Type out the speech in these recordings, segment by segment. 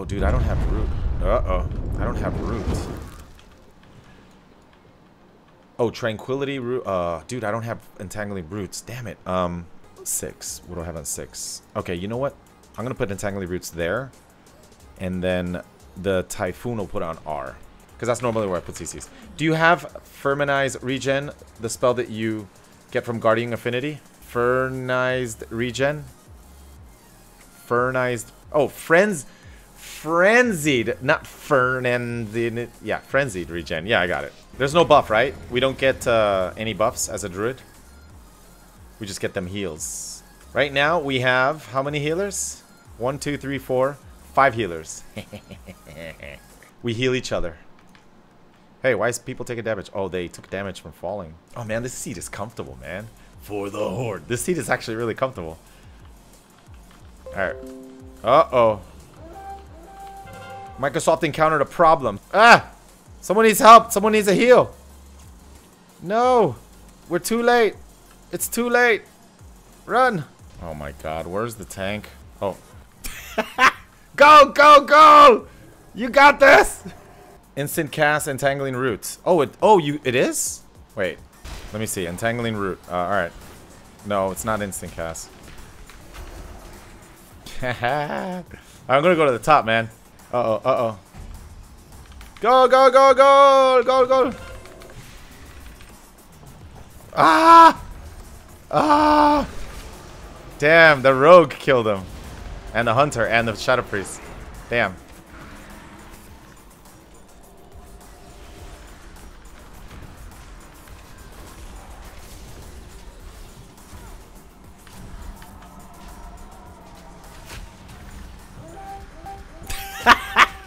Oh, dude, I don't have root. Uh-oh. I don't have roots. Oh, Tranquility root. Dude, I don't have Entangling Roots. Damn it. 6. What do I have on 6? Okay, you know what? I'm going to put Entangling Roots there. And then the Typhoon will put on R. Because that's normally where I put CCs. Do you have Fernized Regen? The spell that you get from Guardian Affinity? Fernized Regen? Fernized... Oh, Friends... Frenzied, not Fernandin. Yeah, Frenzied Regen. Yeah, I got it. There's no buff, right? We don't get any buffs as a druid. We just get them heals. Right now, we have how many healers? 1, 2, 3, 4, 5 healers. We heal each other. Hey, why is people taking damage? Oh, they took damage from falling. Oh, man, this seat is comfortable, man. For the Horde. This seat is actually really comfortable. Alright. Uh-oh. Microsoft encountered a problem. Ah! Someone needs help. Someone needs a heal. No. We're too late. It's too late. Run. Oh my god. Where's the tank? Oh. Go, go, go! You got this! Instant cast Entangling Roots. Oh, it is? Wait. Let me see. Entangling Root. Alright. No, it's not instant cast. I'm gonna go to the top, man. Uh-oh, uh-oh. Go, go, go, go! Go, go! Ah! Ah! Damn, the rogue killed him. And the hunter, and the shadow priest. Damn.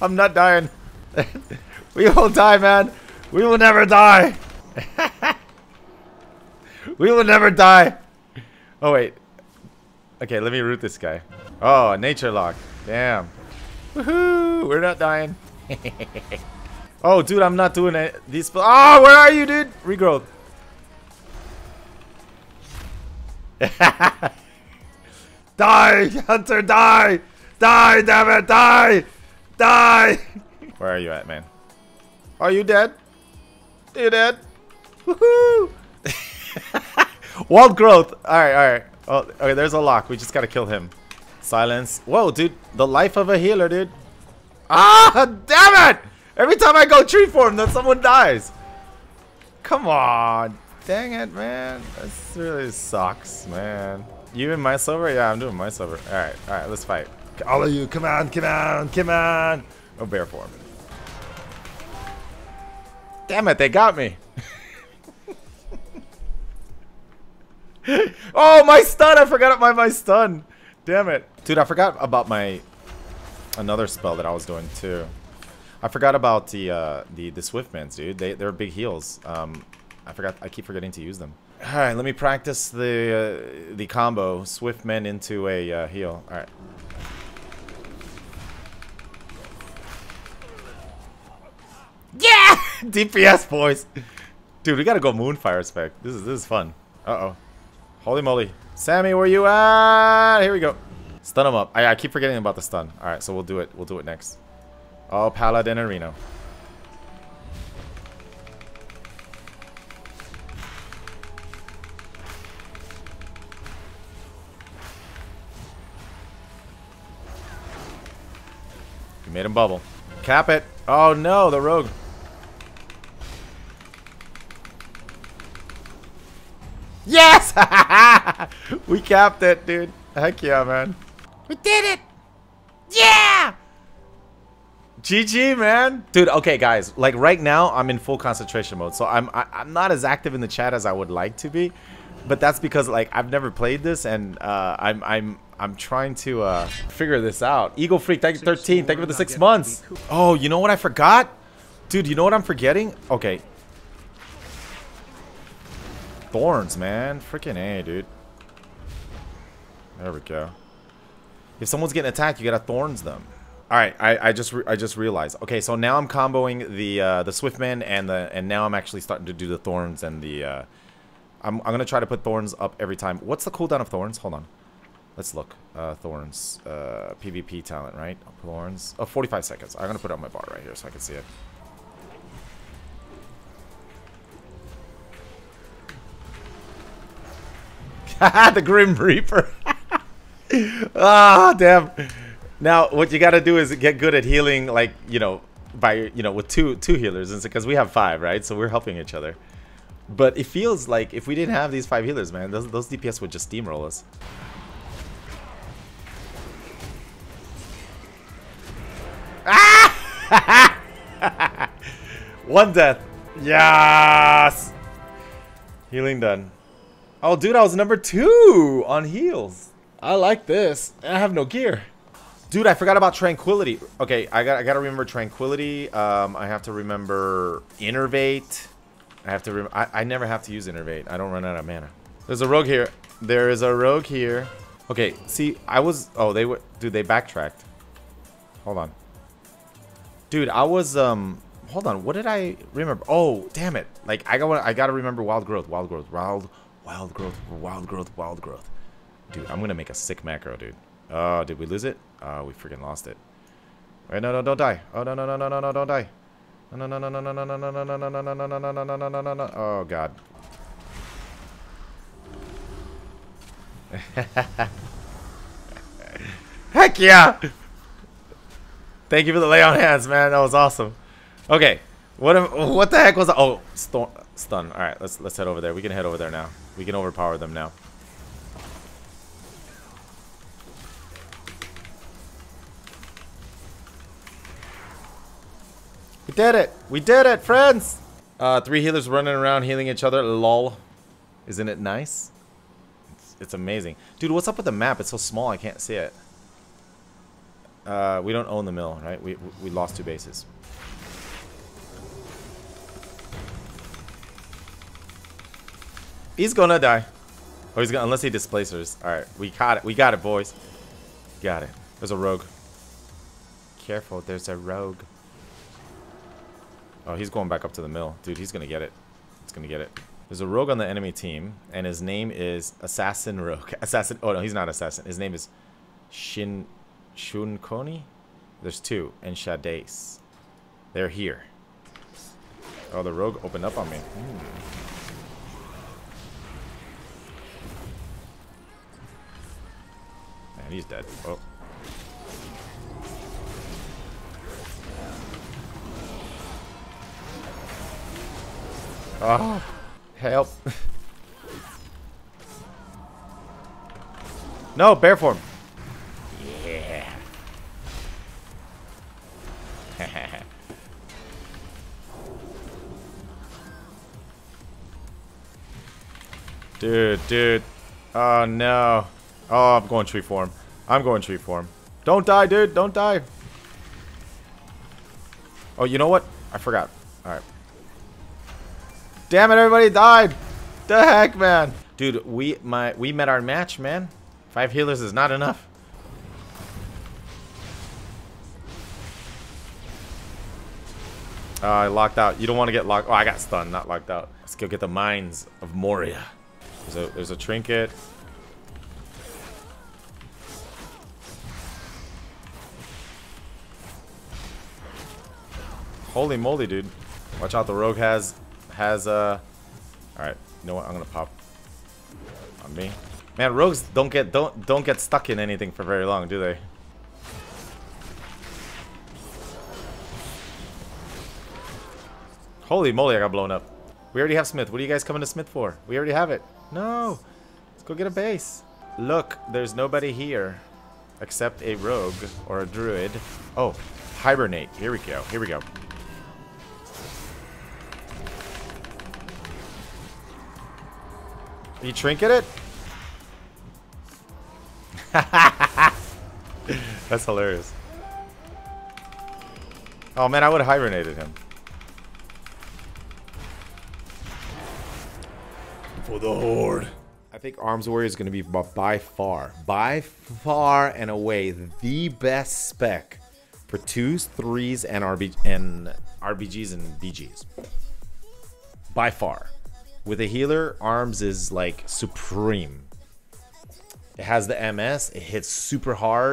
I'm not dying. We won't die, man. We will never die. We will never die. Oh, wait. Okay, let me root this guy. Oh, nature lock. Damn. Woohoo. We're not dying. Oh, dude, I'm not doing it. These. Oh, where are you, dude? Regrowth. Die, hunter, die. Die, damn it, die. Die! Where are you at, man? Are you dead? Are you dead? Woohoo! Wild Growth! Alright, alright. Oh, okay, there's a lock. We just gotta kill him. Silence. Whoa, dude. The life of a healer, dude. Ah! Damn it! Every time I go tree form, then someone dies. Come on. Dang it, man. This really sucks, man. You in Mice Over? Yeah, I'm doing Mice Over. Alright, alright. Let's fight. All of you, come on, come on, come on! Oh, bear form. Damn it, they got me! Oh, my stun! I forgot about my stun! Damn it. Dude, I forgot about my... another spell that I was doing, too. I forgot about the Swiftmends, dude. They're big heals. I keep forgetting to use them. Alright, let me practice the combo. Swiftmend into a heal. Alright. Yeah! DPS, boys. Dude, we gotta go Moonfire spec. This is fun. Uh-oh. Holy moly. Sammy, where you at? Here we go. Stun him up. I keep forgetting about the stun. Alright, so we'll do it. We'll do it next. Oh, Paladin and Reno. You made him bubble. Cap it. Oh no, the rogue. Yes! We capped it, dude. Heck yeah, man. We did it! Yeah! GG, man. Dude, okay, guys. Like, right now, I'm in full concentration mode. So I'm not as active in the chat as I would like to be. But that's because, like, I've never played this, and I'm trying to figure this out. Eagle Freak, thank you 13. Thank you for the 6 months. Oh, you know what I forgot? Dude, you know what I'm forgetting? Okay. Thorns, man. Freaking A, dude. There we go. If someone's getting attacked, you gotta Thorns them. Alright, I just realized. Okay, so now I'm comboing the Swiftman and now I'm actually starting to do the Thorns and the I'm gonna try to put Thorns up every time. What's the cooldown of Thorns? Hold on. Let's look. Thorns. PvP talent, right? Thorns. Oh, 45 seconds. I'm going to put it on my bar right here so I can see it. The Grim Reaper. Ah, damn. Now, what you got to do is get good at healing, like, you know, by, you know, with two healers, because we have 5, right? So we're helping each other. But it feels like if we didn't have these 5 healers, man, those DPS would just steamroll us. Ah! 1 death. Yes. Healing done. Oh, dude, I was number 2 on heals. I like this. I have no gear. Dude, I forgot about Tranquility. Okay, I got to remember Tranquility. I have to remember Innervate. I have to remember. I never have to use Innervate. I don't run out of mana. There's a rogue here. There is a rogue here. Okay, see, I was. Oh, they were. Dude, they backtracked. Hold on. Dude, I was. Hold on. What did I remember? Oh, damn it! Like I got to remember Wild Growth. Wild growth. Dude, I'm gonna make a sick macro, dude. Did we lose it? We freaking lost it. Alright, no, don't die. Oh, no, don't die. No. Oh, God. Heck yeah! Thank you for the lay on hands, man. That was awesome. Okay. What the heck was that? Oh, stun. Alright, let's head over there. We can head over there now. We can overpower them now. We did it! We did it, friends! 3 healers running around healing each other. Lol. Isn't it nice? It's amazing. Dude, what's up with the map? It's so small I can't see it. We don't own the mill, right? We lost 2 bases. He's gonna die. Oh, he's gonna, unless he displacers. Alright, we caught it. We got it, boys. Got it. There's a rogue. Careful, there's a rogue. Oh, he's going back up to the mill. Dude, he's going to get it. He's going to get it. There's a rogue on the enemy team, and his name is Assassin Rogue. Assassin... Oh, no, he's not Assassin. His name is Shin Shunconi. There's 2. And Shades. They're here. Oh, the rogue opened up on me. Man, he's dead. Oh. Oh, help. No, bear form. Yeah. Dude. Oh, no. Oh, I'm going tree form. Don't die, dude. Don't die. Oh, you know what? I forgot. All right. Damn it, everybody died. The heck, man. Dude, we met our match, man. 5 healers is not enough. I locked out. You don't want to get locked. Oh, I got stunned, not locked out. Let's go get the Mines of Moria. There's a trinket. Holy moly, dude. Watch out, the rogue has alright, you know what? I'm gonna pop on me. Man, rogues don't get stuck in anything for very long, do they? Holy moly, I got blown up. We already have Smith. What are you guys coming to Smith for? We already have it. No! Let's go get a base. Look, there's nobody here except a rogue or a druid. Oh, hibernate. Here we go. You trinket it? That's hilarious. Oh man, I would have hibernated him. For the horde. I think Arms Warrior is going to be by far and away the best spec for 2s, 3s, and RBGs and BGs. By far. With a healer, Arms is like supreme. It has the MS. It hits super hard.